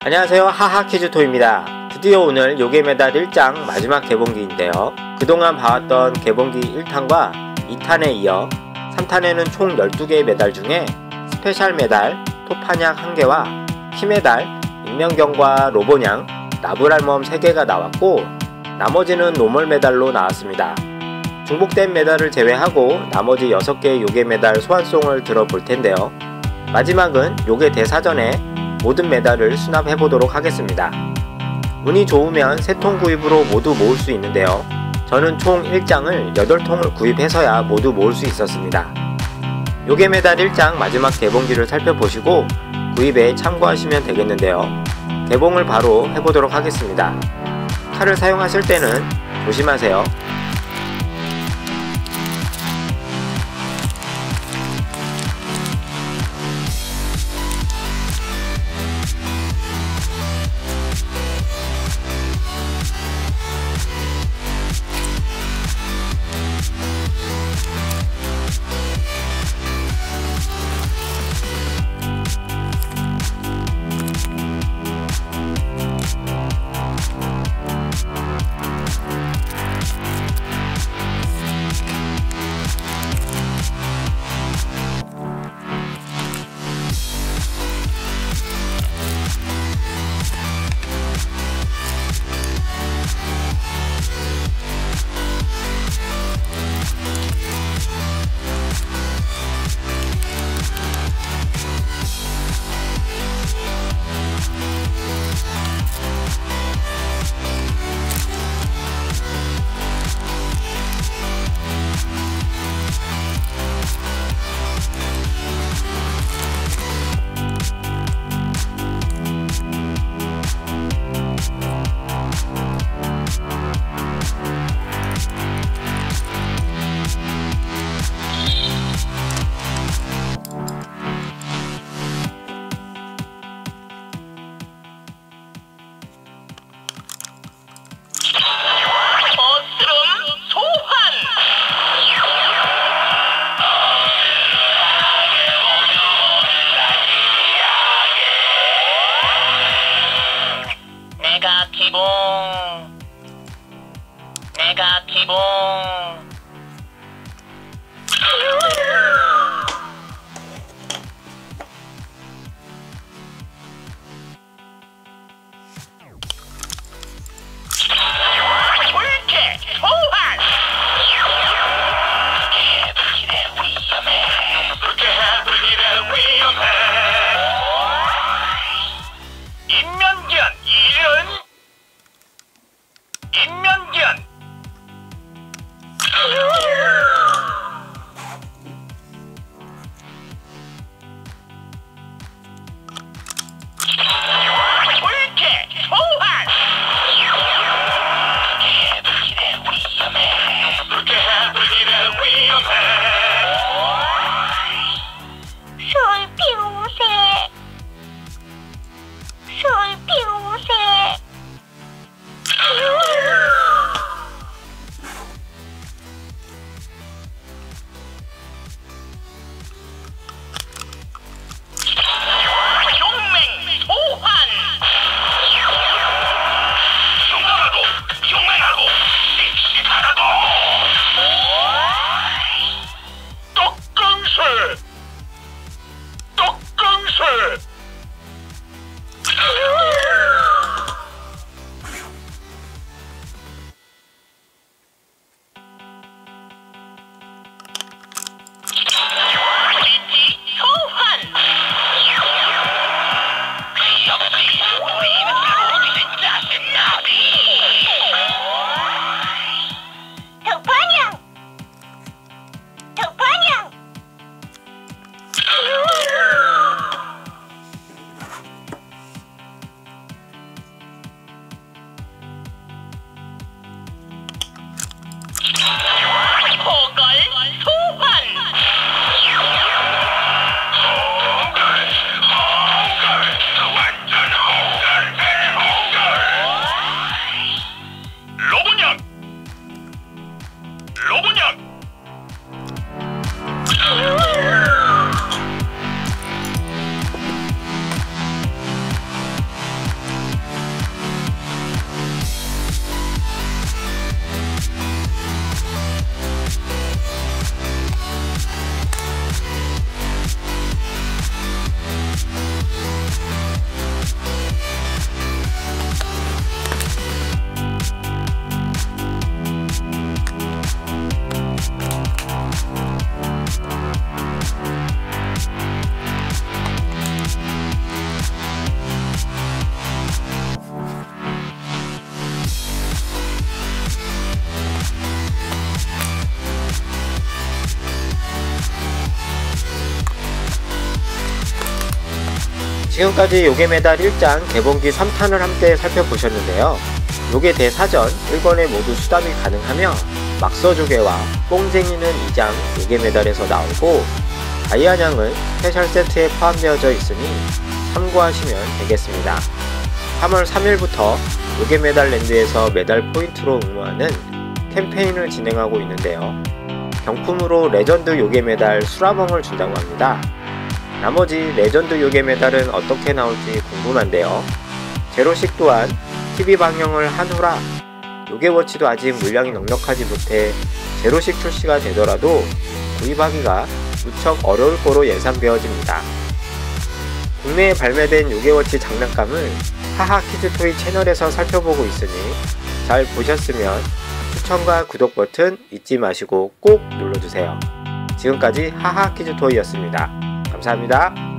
안녕하세요, 하하키즈토이입니다. 드디어 오늘 요괴 메달 1장 마지막 개봉기인데요, 그동안 봐왔던 개봉기 1탄과 2탄에 이어 3탄에는 총 12개의 메달 중에 스페셜 메달 토파냥 1개와 키메달, 인명경과 로보냥, 나불할멈 3개가 나왔고 나머지는 노멀 메달로 나왔습니다. 중복된 메달을 제외하고 나머지 6개의 요괴 메달 소환송을 들어볼 텐데요, 마지막은 요괴 대사전에 모든 메달을 수납해보도록 하겠습니다. 운이 좋으면 3통 구입으로 모두 모을 수 있는데요, 저는 총 1장을 8통을 구입해서야 모두 모을 수 있었습니다. 요괴 메달 1장 마지막 개봉기를 살펴보시고 구입에 참고하시면 되겠는데요, 개봉을 바로 해보도록 하겠습니다. 칼을 사용하실 때는 조심하세요. 지금까지 요괴메달 1장 개봉기 3탄을 함께 살펴보셨는데요. 요괴 대사전 1권에 모두 수답이 가능하며 막서조개와 뽕쟁이는 2장 요괴메달에서 나오고 다이아냥은 스페셜 세트에 포함되어져 있으니 참고하시면 되겠습니다. 3월 3일부터 요괴메달 랜드에서 메달 포인트로 응모하는 캠페인을 진행하고 있는데요. 경품으로 레전드 요괴메달 수라멍을 준다고 합니다. 나머지 레전드 요괴메달은 어떻게 나올지 궁금한데요. 제로식 또한 TV 방영을 한 후라 요괴워치도 아직 물량이 넉넉하지 못해 제로식 출시가 되더라도 구입하기가 무척 어려울 거로 예상되어집니다. 국내에 발매된 요괴워치 장난감을 하하키즈토이 채널에서 살펴보고 있으니 잘 보셨으면 추천과 구독 버튼 잊지 마시고 꼭 눌러주세요. 지금까지 하하키즈토이였습니다. 감사합니다.